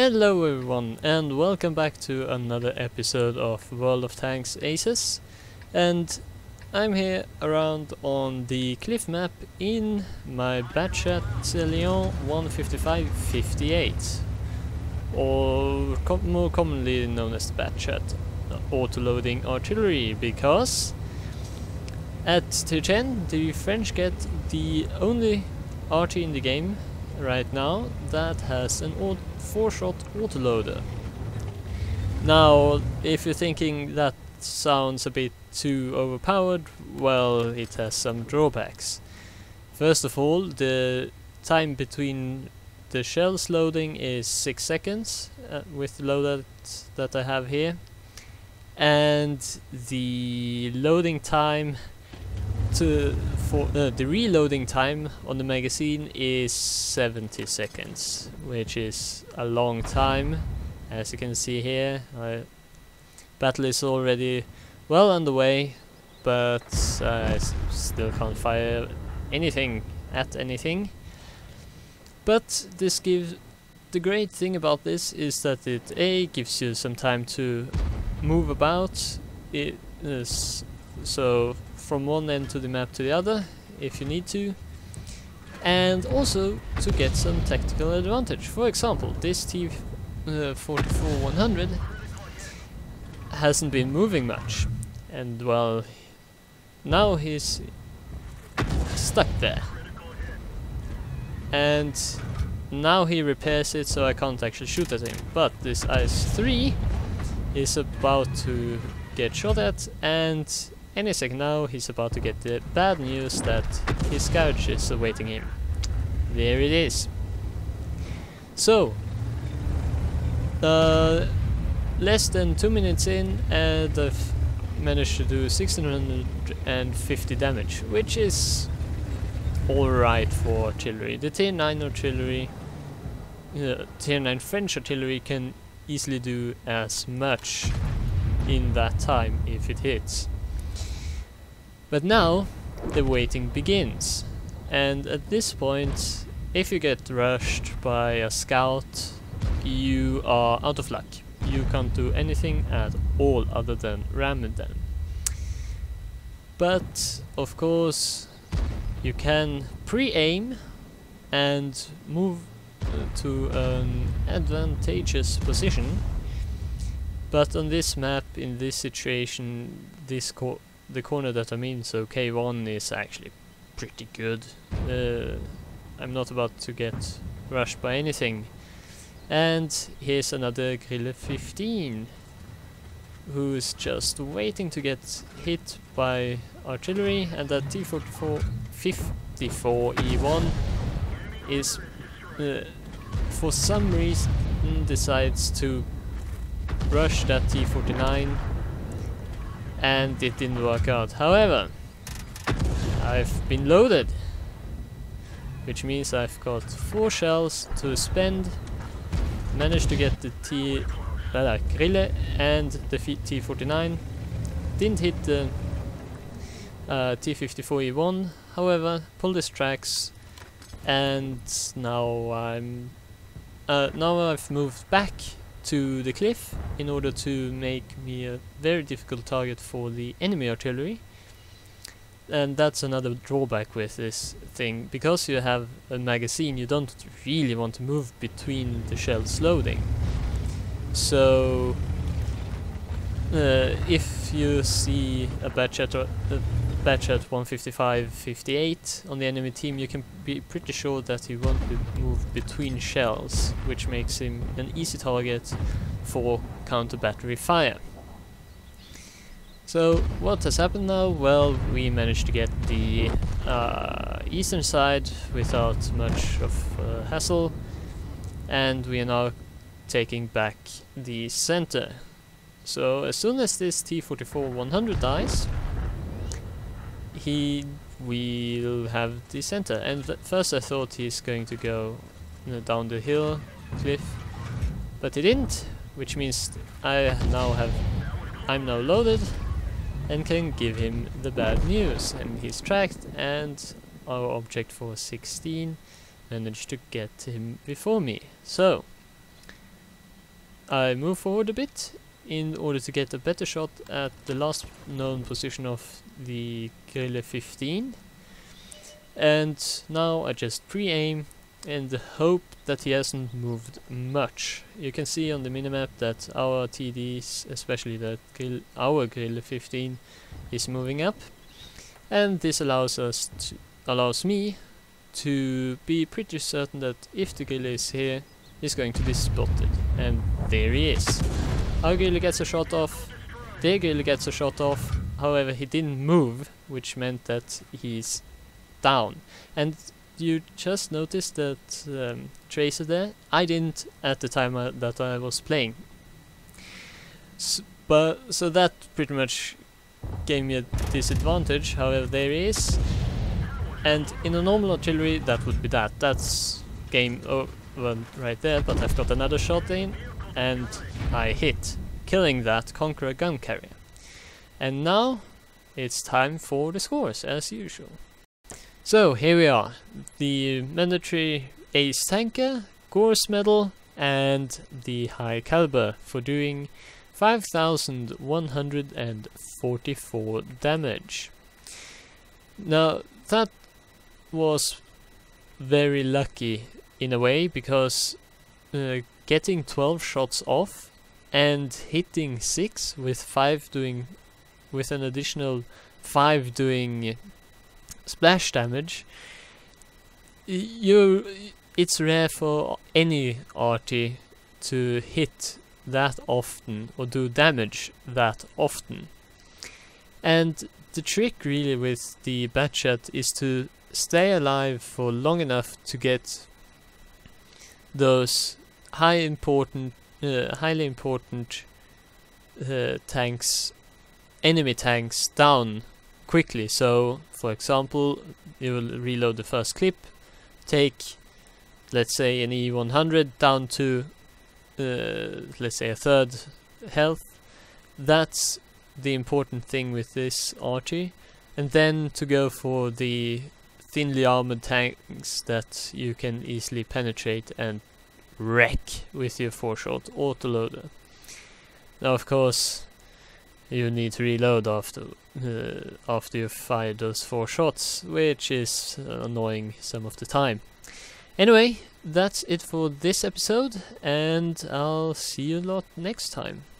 Hello everyone, and welcome back to another episode of World of Tanks Aces. And I'm here around on the cliff map in my Bat.-Châtillon 155-58, or more commonly known as Bat.-Chat auto-loading artillery, because at T10 the French get the only arty in the game right now that has an 4-shot autoloader. Now, if you're thinking that sounds a bit too overpowered, well, it has some drawbacks. First of all, the time between the shells loading is 6 seconds with the loadout that I have here, and the loading time the reloading time on the magazine is 70 seconds, which is a long time. As you can see here, battle is already well underway, but I still can't fire anything at anything. But this gives, the great thing about this is that it gives you some time to move about. It is so from one end to the map to the other if you need to, and also to get some tactical advantage. For example, this T-44-100 hasn't been moving much, and well, now he's stuck there, and now he repairs it, so I can't actually shoot at him. But this IS-3 is about to get shot at, and any second now he's about to get the bad news that his scourge is awaiting him. There it is. So, less than 2 minutes in, and I've managed to do 1650 damage, which is alright for artillery. The tier 9 artillery, tier 9 French artillery can easily do as much in that time if it hits. But now the waiting begins, and at this point, if you get rushed by a scout, you are out of luck. You can't do anything at all other than ramming them. But of course you can pre-aim and move to an advantageous position, but on this map, in this situation, the corner that I'm in, so K1, is actually pretty good. I'm not about to get rushed by anything. And here's another Grille 15, who's just waiting to get hit by artillery, and that T-54E1 is, for some reason, decides to rush that T-49. And it didn't work out. However, I've been loaded, which means I've got 4 shells to spend. Managed to get the Grille and the T-49. Didn't hit the T-54E1, however, pulled his tracks, and now I've moved back to the cliff in order to make me a very difficult target for the enemy artillery. And that's another drawback with this thing, because you have a magazine, you don't really want to move between the shells loading. So if you see a Bat.-Châtillon 155-58 on the enemy team, you can be pretty sure that he won't move between shells, which makes him an easy target for counter battery fire. So what has happened now? Well, we managed to get the eastern side without much of hassle, and we are now taking back the center. So as soon as this T-44-100 dies, he will have the center. And at first I thought he's going to go down the hill cliff, but he didn't, which means I'm now loaded and can give him the bad news. And he's tracked, and our Object 16 managed to get him before me. So I move forward a bit in order to get a better shot at the last known position of the Grille 15. And now I just pre-aim and hope that he hasn't moved much. You can see on the minimap that our TDs, especially our Grille 15, is moving up. And this allows me to be pretty certain that if the Grille is here, he's going to be spotted. And there he is. Our Grille gets a shot off, their Grille gets a shot off, however he didn't move, which meant that he's down. And you just noticed that tracer there. I didn't at the time that I was playing. So that pretty much gave me a disadvantage, however there he is. And in a normal artillery that would be that. That's game over right there, but I've got another shot in and I hit, killing that Conqueror Gun Carrier. And now it's time for the scores as usual. So here we are, the mandatory Ace Tanker, Gorse Medal and the High Caliber for doing 5,144 damage. Now that was very lucky in a way, because getting 12 shots off and hitting 6 with an additional 5 doing splash damage, it's rare for any arty to hit that often or do damage that often. And the trick really with the Bat.-Châtillon is to stay alive for long enough to get those highly important enemy tanks down quickly. So for example, you will reload the first clip, take let's say an E100 down to let's say a third health. That's the important thing with this arty, and then to go for the thinly armored tanks that you can easily penetrate and wreck with your 4-shot autoloader. Now of course you need to reload after you fire those 4 shots, which is annoying some of the time. Anyway, that's it for this episode, and I'll see you lot next time.